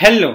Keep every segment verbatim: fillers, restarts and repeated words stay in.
Hello,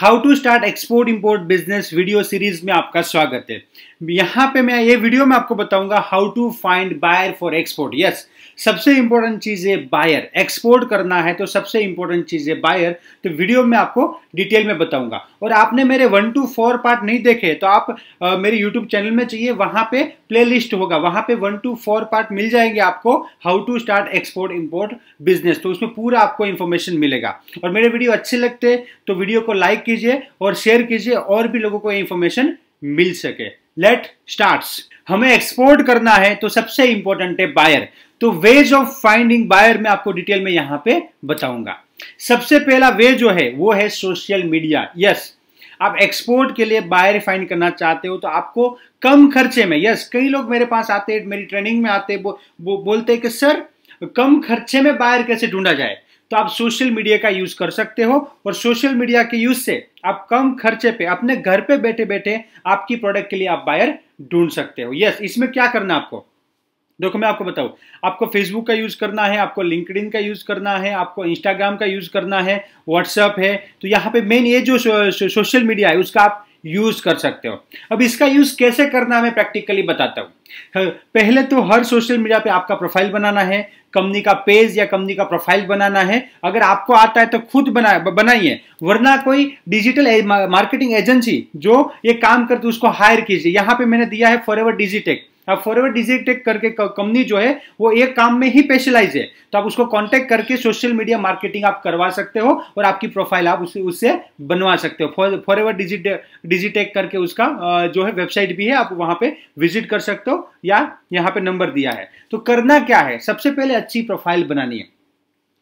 how to start export import business video series में आपका स्वागत है। यहाँ पे मैं ये वीडियो में आपको बताऊंगा how to find buyer for export. Yes, सबसे इंपॉर्टेंट चीज है बायर। एक्सपोर्ट करना है तो सबसे इंपॉर्टेंट चीज है बायर। तो वीडियो में आपको डिटेल में बताऊंगा। और आपने मेरे वन टू फोर पार्ट नहीं देखे तो आप आ, मेरे यूट्यूब चैनल में चाहिए, वहां पे प्लेलिस्ट होगा, वहां पे वन टू फोर पार्ट मिल जाएंगे आपको, how to start export import business. तो उसमें पूरा आपको इंफॉर्मेशन मिलेगा। और मेरे वीडियो अच्छे लगते तो वीडियो को लाइक कीजिए और शेयर कीजिए और भी लोगों को इंफॉर्मेशन मिल सके। Late starts. हमें एक्सपोर्ट करना है तो सबसे इंपॉर्टेंट है बायर। तो वेज ऑफ फाइंडिंग बायर मैं आपको डिटेल में यहां पे बताऊंगा। सबसे पहला वे जो है वो है सोशल मीडिया। यस, आप एक्सपोर्ट के लिए बायर फाइंड करना चाहते हो तो आपको कम खर्चे में, यस, कई लोग मेरे पास आते, मेरी ट्रेनिंग में आते, बो, बो, बोलते कि सर कम खर्चे में बायर कैसे ढूंढा जाए। तो आप सोशल मीडिया का यूज कर सकते हो और सोशल मीडिया के यूज से आप कम खर्चे पे अपने घर पे बैठे बैठे आपकी प्रोडक्ट के लिए आप बायर ढूंढ सकते हो। यस, इसमें क्या करना आपको, देखो मैं आपको बताऊं, आपको फेसबुक का यूज करना है, आपको लिंक्डइन का यूज करना है, आपको इंस्टाग्राम का यूज करना है, व्हाट्सएप है। तो यहाँ पे मेन ये जो सो, सो, सोशल मीडिया है उसका आप यूज कर सकते हो। अब इसका यूज कैसे करना है मैं प्रैक्टिकली बताता हूं। पहले तो हर सोशल मीडिया पे आपका प्रोफाइल बनाना है, कंपनी का पेज या कंपनी का प्रोफाइल बनाना है। अगर आपको आता है तो खुद बना बनाइए, वरना कोई डिजिटल मार्केटिंग एजेंसी जो ये काम करती है उसको हायर कीजिए। यहाँ पे मैंने दिया है फॉरएवर डिजिटेक। अब फॉरएवर डिजिटेक करके कंपनी जो है वो एक काम में ही स्पेशलाइज है, तो आप उसको कांटेक्ट करके सोशल मीडिया मार्केटिंग आप करवा सकते हो और आपकी प्रोफाइल आप उससे उससे बनवा सकते हो। फॉरएवर डिजिटेक डिजिटेक करके उसका जो है वेबसाइट भी है, आप वहां पे विजिट कर सकते हो या यहाँ पे नंबर दिया है। तो करना क्या है, सबसे पहले अच्छी प्रोफाइल बनानी है।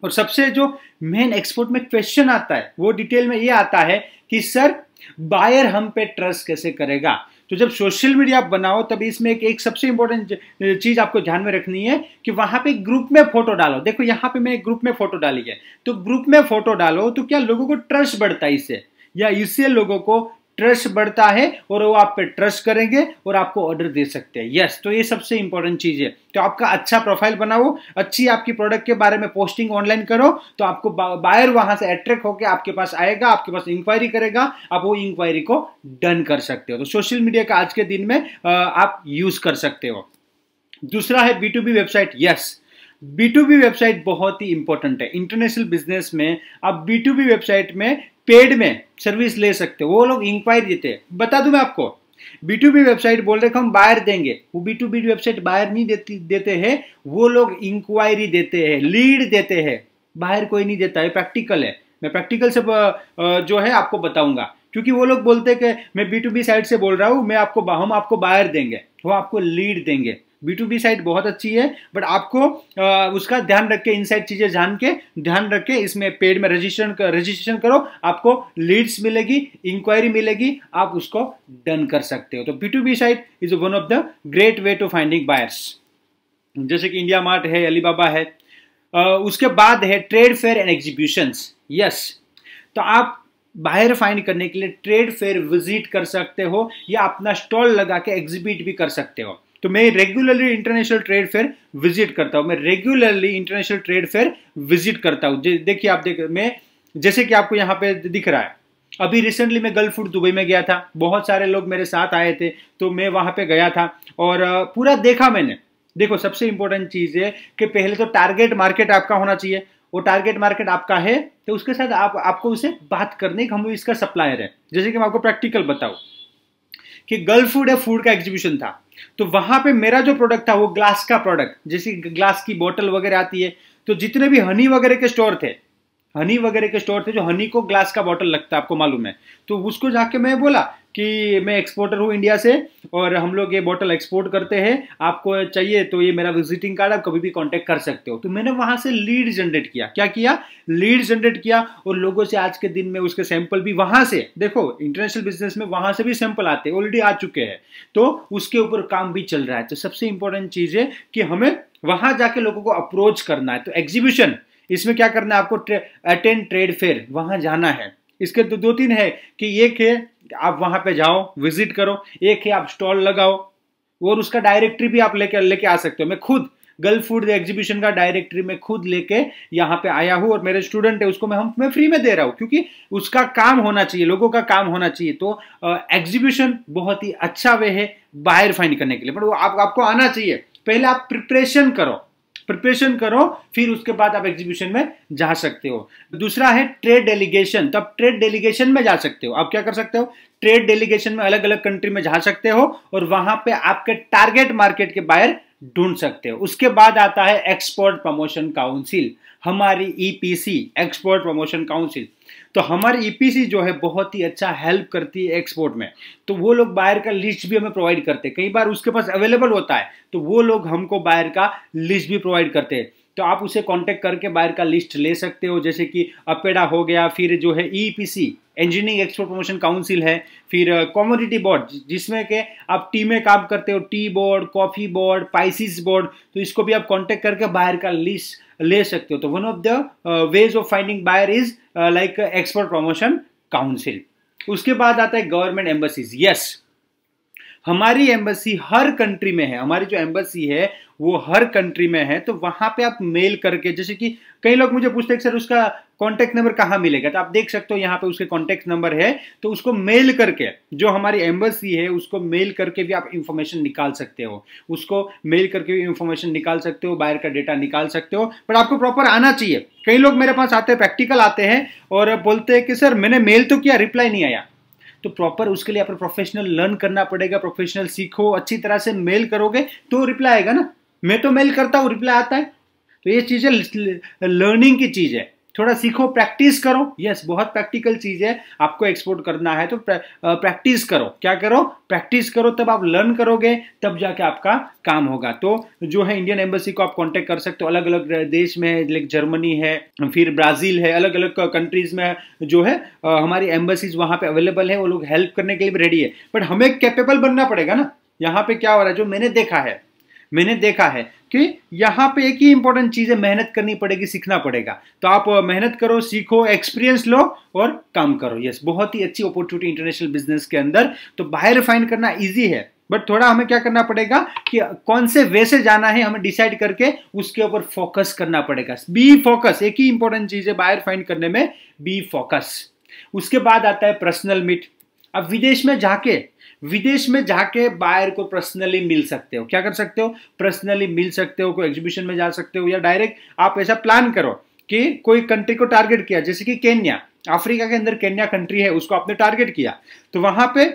और सबसे जो मेन एक्सपोर्ट में क्वेश्चन आता है वो डिटेल में ये आता है कि सर बायर हम पे ट्रस्ट कैसे करेगा। तो जब सोशल मीडिया आप बनाओ तब इसमें एक, एक सबसे इंपॉर्टेंट चीज आपको ध्यान में रखनी है कि वहां पे ग्रुप में फोटो डालो। देखो यहाँ पे मैं ग्रुप में फोटो डाली है, तो ग्रुप में फोटो डालो तो क्या लोगों को ट्रस्ट बढ़ता है इससे, या इससे लोगों को ट्रस्ट बढ़ता है और वो आप पे ट्रस्ट करेंगे और आपको ऑर्डर दे सकते हैं। यस, तो ये सबसे इंपॉर्टेंट चीज है। तो आपका अच्छा प्रोफाइल बनाओ, अच्छी आपकी प्रोडक्ट के बारे में पोस्टिंग ऑनलाइन करो तो आपको बायर वहां से अट्रैक्ट होकर आपके पास आएगा, आपके पास इंक्वायरी करेगा, आप वो इंक्वायरी को डन कर सकते हो। तो सोशल मीडिया का आज के दिन में आप यूज कर सकते हो। दूसरा है B to B website. Yes, B to B website बहुत ही इंपॉर्टेंट है। इंटरनेशनल बिजनेस में आप बी टू बी वेबसाइट में पेड में सर्विस ले सकते हो, वो लोग इंक्वायरी देते हैं। बता दूं मैं आपको, बी टू बी वेबसाइट बोल रहे हम बायर देंगे, वो B to B website buyer नहीं देती देते हैं, वो लोग इंक्वायरी देते हैं, लीड देते हैं। बायर कोई नहीं देता है, प्रैक्टिकल है। मैं प्रैक्टिकल से जो है आपको बताऊंगा, क्योंकि वो लोग बोलते हैं कि मैं बी टू बी साइट से बोल रहा हूँ, मैं आपको हम आपको बायर देंगे, वो आपको लीड देंगे। बी टू बी साइट बहुत अच्छी है, बट आपको आ, उसका ध्यान रख के, इनसाइड चीजें जान के ध्यान रख के इसमें पेड में रजिस्ट्रेशन कर, रजिस्ट्रेशन करो, आपको लीड्स मिलेगी, इंक्वायरी मिलेगी, आप उसको डन कर सकते हो। तो B to B site is one of the great way to finding buyers. जैसे कि इंडिया मार्ट है, अलीबाबा है। आ, उसके बाद है trade fair and exhibitions. Yes, तो आप बायर फाइंड करने के लिए ट्रेड फेयर विजिट कर सकते हो या अपना स्टॉल लगा के एग्जीबिट भी कर सकते हो। तो मैं regularly international trade fair visit करता हूँ, मैं regularly international trade fair visit करता हूँ। देखिए आप देख मैं जैसे कि आपको यहाँ पे दिख रहा है, अभी रिसेंटली मैं गल्फूड दुबई में गया था, बहुत सारे लोग मेरे साथ आए थे तो मैं वहाँ पे गया था और पूरा देखा मैंने। देखो, सबसे इंपॉर्टेंट चीज़ है कि पहले तो टारगेट मार्केट आपका होना चाहिए। वो टारगेट मार्केट आपका है तो उसके साथ आप आपको उसे बात करने का, हम इसका सप्लायर है। जैसे कि मैं आपको प्रैक्टिकल बताऊँ कि गल्फूड है, फूड का एग्जीबिशन था, तो वहां पे मेरा जो प्रोडक्ट था वो ग्लास का प्रोडक्ट, जैसे ग्लास की बोतल वगैरह आती है, तो जितने भी हनी वगैरह के स्टोर थे, हनी वगैरह के स्टोर थे जो हनी को ग्लास का बोतल लगता है, आपको मालूम है। तो उसको जाके मैं बोला कि मैं एक्सपोर्टर हूँ इंडिया से और हम लोग ये बोतल एक्सपोर्ट करते हैं, आपको चाहिए तो ये मेरा विजिटिंग कार्ड, आप कभी भी कांटेक्ट कर सकते हो। तो मैंने वहाँ से लीड जनरेट किया, क्या किया, लीड जनरेट किया और लोगों से आज के दिन में उसके सैंपल भी वहाँ से, देखो इंटरनेशनल बिजनेस में वहाँ से भी सैंपल आते हैं, ऑलरेडी आ चुके हैं, तो उसके ऊपर काम भी चल रहा है। तो सबसे इंपॉर्टेंट चीज़ है कि हमें वहाँ जाके लोगों को अप्रोच करना है। तो एग्जीबिशन, इसमें क्या करना है आपको, अटेंड ट्रेड फेयर, वहाँ जाना है। इसके तो दो तीन है कि एक है आप वहां पे जाओ विजिट करो, एक है आप स्टॉल लगाओ और उसका डायरेक्टरी भी आप लेके लेके आ सकते हो। मैं खुद गल फूड एग्जीबिशन का डायरेक्टरी में खुद लेके यहाँ पे आया हूँ और मेरे स्टूडेंट है उसको मैं हम मैं फ्री में दे रहा हूँ, क्योंकि उसका काम होना चाहिए, लोगों का काम होना चाहिए। तो एग्जीबिशन बहुत ही अच्छा वे है बाहर फाइंड करने के लिए, बट वो आप, आपको आना चाहिए। पहले आप प्रिपरेशन करो प्रिपरेशन करो फिर उसके बाद आप एग्जीबिशन में जा सकते हो। दूसरा है ट्रेड डेलीगेशन, तो आप ट्रेड डेलीगेशन में जा सकते हो। आप क्या कर सकते हो, ट्रेड डेलीगेशन में अलग अलग कंट्री में जा सकते हो और वहां पे आपके टारगेट मार्केट के बायर ढूंढ सकते हो। उसके बाद आता है एक्सपोर्ट प्रमोशन काउंसिल, हमारी E P C, export promotion council. तो हमारी ई पी सी जो है बहुत ही अच्छा हेल्प करती है एक्सपोर्ट में, तो वो लोग बायर का लिस्ट भी हमें प्रोवाइड करते हैं, कई बार उसके पास अवेलेबल होता है तो वो लोग हमको बायर का लिस्ट भी प्रोवाइड करते हैं। तो आप उसे कांटेक्ट करके बायर का लिस्ट ले सकते हो, जैसे कि अपेडा हो गया, फिर जो है E P C engineering export promotion council है, फिर कॉमोडिटी बोर्ड जिसमें के आप टी में काम करते हो, tea board, coffee board, spices board, तो इसको भी आप कांटेक्ट करके बायर का लिस्ट ले सकते हो। तो one of the ways of finding buyer is like export promotion council. उसके बाद आता है गवर्नमेंट एम्बेसीज। यस, हमारी एम्बेसी हर कंट्री में है, हमारी जो एम्बेसी है वो हर कंट्री में है। तो वहां पे आप मेल करके, जैसे कि कई लोग मुझे पूछते हैं सर उसका कॉन्टैक्ट नंबर कहाँ मिलेगा, तो आप देख सकते हो यहाँ पे उसके कॉन्टैक्ट नंबर है, तो उसको मेल करके, जो हमारी एम्बेसी है उसको मेल करके भी आप इंफॉर्मेशन निकाल सकते हो, उसको मेल करके भी इंफॉर्मेशन निकाल सकते हो, बाहर का डेटा निकाल सकते हो, बट आपको प्रॉपर आना चाहिए। कई लोग मेरे पास आते हैं, प्रैक्टिकल आते हैं और बोलते हैं कि सर मैंने मेल तो किया, रिप्लाई नहीं आया। तो प्रॉपर उसके लिए आपको प्रोफेशनल लर्न करना पड़ेगा, प्रोफेशनल सीखो, अच्छी तरह से मेल करोगे तो रिप्लाई आएगा ना। मैं तो मेल करता हूँ, रिप्लाई आता है। तो ये चीज़ें लर्निंग की चीज़ है, थोड़ा सीखो, प्रैक्टिस करो। यस, बहुत प्रैक्टिकल चीज़ है, आपको एक्सपोर्ट करना है तो प्रैक्टिस करो। क्या करो, प्रैक्टिस करो, तब आप लर्न करोगे, तब जाके आपका काम होगा। तो जो है इंडियन एम्बेसी को आप कांटेक्ट कर सकते हो, अलग अलग देश में है, लाइक जर्मनी है, फिर ब्राज़ील है, अलग अलग कंट्रीज में जो है हमारी एम्बेसीज वहाँ पर अवेलेबल है, वो लोग हेल्प करने के लिए भी रेडी है, बट हमें कैपेबल बनना पड़ेगा ना। यहाँ पर क्या हो रहा है, जो मैंने देखा है मैंने देखा है कि यहाँ पे एक ही इंपॉर्टेंट चीज़ है, मेहनत करनी पड़ेगी, सीखना पड़ेगा। तो आप मेहनत करो, सीखो, एक्सपीरियंस लो और काम करो। यस, बहुत ही अच्छी अपॉर्चुनिटी इंटरनेशनल बिजनेस के अंदर। तो बाहर फाइंड करना इजी है, बट थोड़ा हमें क्या करना पड़ेगा कि कौन से वे से जाना है, हमें डिसाइड करके उसके ऊपर फोकस करना पड़ेगा। बी फोकस, एक ही इंपॉर्टेंट चीज़ है बाहर फाइंड करने में, बी फोकस। उसके बाद आता है पर्सनल मीट। अब विदेश में जाके विदेश में जाके बायर को पर्सनली मिल सकते हो। क्या कर सकते हो, पर्सनली मिल सकते हो, कोई एग्जीबिशन में जा सकते हो, या डायरेक्ट आप ऐसा प्लान करो कि कोई कंट्री को टारगेट किया, जैसे कि केन्या, अफ्रीका के अंदर केन्या कंट्री है, उसको आपने टारगेट किया, तो वहां पे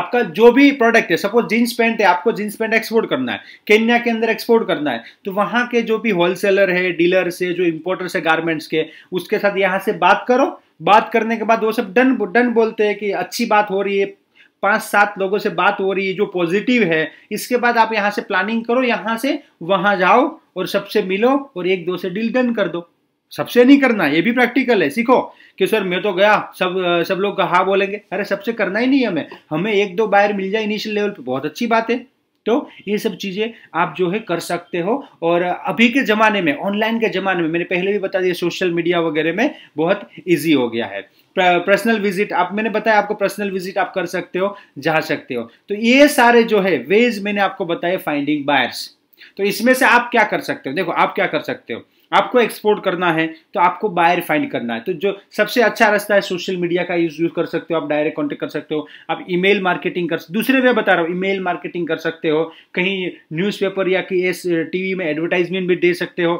आपका जो भी प्रोडक्ट है, सपोज जींस पैंट है, आपको जींस पैंट एक्सपोर्ट करना है, केन्या के अंदर एक्सपोर्ट करना है, तो वहाँ के जो भी होलसेलर है, डीलर्स है, जो इम्पोर्टर्स है गारमेंट्स के, उसके साथ यहाँ से बात करो। बात करने के बाद वो सब डन डन बोलते हैं कि अच्छी बात हो रही है, पांच सात लोगों से बात हो रही है जो पॉजिटिव है। इसके बाद आप यहाँ से प्लानिंग करो, यहाँ से वहाँ जाओ और सबसे मिलो और एक दो से डील डन कर दो। सबसे नहीं करना, ये भी प्रैक्टिकल है, सीखो कि सर मैं तो गया, सब सब लोग हाँ बोलेंगे, अरे सबसे करना ही नहीं है, हमें हमें एक दो बायर मिल जाए इनिशियल लेवल पे, बहुत अच्छी बात है। तो ये सब चीज़ें आप जो है कर सकते हो। और अभी के ज़माने में, ऑनलाइन के ज़माने में, मैंने पहले भी बता दिया, सोशल मीडिया वगैरह में बहुत इजी हो गया है। पर्सनल विजिट, आप मैंने बताया आपको, पर्सनल विजिट आप कर सकते हो, जा सकते हो। तो ये सारे जो है वेज मैंने आपको बताए फाइंडिंग बायर्स। तो इसमें से आप क्या कर सकते हो, देखो आप क्या कर सकते हो, आपको एक्सपोर्ट करना है तो आपको बायर फाइंड करना है, तो जो सबसे अच्छा रास्ता है सोशल मीडिया का यूज यूज कर सकते हो, आप डायरेक्ट कांटेक्ट कर सकते हो, आप ईमेल मार्केटिंग कर, दूसरे वे बता रहा हूँ, ईमेल मार्केटिंग कर सकते हो, कहीं न्यूज़पेपर या कि टीवी में एडवर्टाइजमेंट भी दे सकते हो,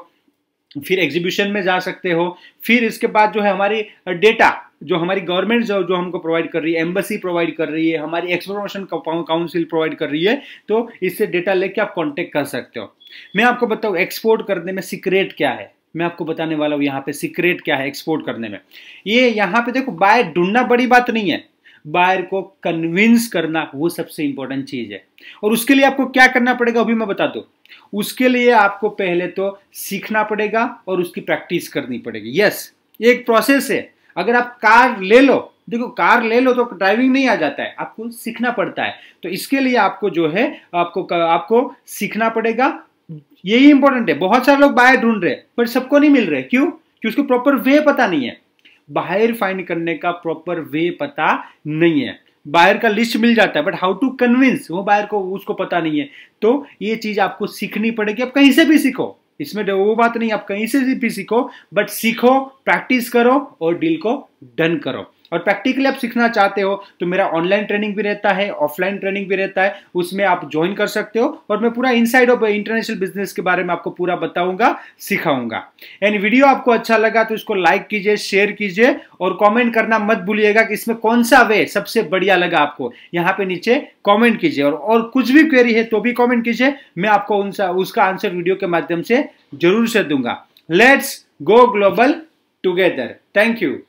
फिर एग्जीबिशन में जा सकते हो। फिर इसके बाद जो है हमारी डेटा जो हमारी गवर्नमेंट जो जो हमको प्रोवाइड कर रही है, एम्बेसी प्रोवाइड कर रही है, हमारी एक्सपोर्ट प्रमोशन काउंसिल प्रोवाइड कर रही है, तो इससे डेटा लेके आप कांटेक्ट कर सकते हो। मैं आपको बताऊँ एक्सपोर्ट करने में सीक्रेट क्या है, मैं आपको बताने वाला हूँ यहाँ पे सीक्रेट क्या है एक्सपोर्ट करने में। ये यहाँ पे देखो, बायर ढूंढना बड़ी बात नहीं है, बायर को कन्विंस करना वो सबसे इंपॉर्टेंट चीज़ है। और उसके लिए आपको क्या करना पड़ेगा अभी मैं बता दूँ। उसके लिए आपको पहले तो सीखना पड़ेगा और उसकी प्रैक्टिस करनी पड़ेगी। यस, ये एक प्रोसेस है। अगर आप कार ले लो, देखो कार ले लो तो ड्राइविंग नहीं आ जाता है, आपको सीखना पड़ता है। तो इसके लिए आपको जो है आपको आपको सीखना पड़ेगा, यही इंपॉर्टेंट है। बहुत सारे लोग बायर ढूंढ रहे हैं पर सबको नहीं मिल रहे, क्यों? क्योंकि उसको प्रॉपर वे पता नहीं है, बाहर फाइंड करने का प्रॉपर वे पता नहीं है। बायर का लिस्ट मिल जाता है, बट हाउ टू कन्विंस वो बायर को उसको पता नहीं है। तो ये चीज आपको सीखनी पड़ेगी। आप कहीं से भी सीखो, इसमें वो बात नहीं, आप कहीं से भी सीखो, बट सीखो, प्रैक्टिस करो और डील को डन करो। और प्रैक्टिकली आप सीखना चाहते हो तो मेरा ऑनलाइन ट्रेनिंग भी रहता है, ऑफलाइन ट्रेनिंग भी रहता है, उसमें आप ज्वाइन कर सकते हो। और मैं पूरा इनसाइड ऑफ इंटरनेशनल बिजनेस के बारे में आपको पूरा बताऊंगा, सिखाऊंगा। एंड वीडियो आपको अच्छा लगा तो इसको लाइक कीजिए, शेयर कीजिए और कॉमेंट करना मत भूलिएगा कि इसमें कौन सा वे सबसे बढ़िया लगा आपको, यहाँ पे नीचे कॉमेंट कीजिए। और, और कुछ भी क्वेरी है तो भी कॉमेंट कीजिए, मैं आपको उनसा उसका आंसर वीडियो के माध्यम से जरूर से दूंगा। Let's go global together. Thank you.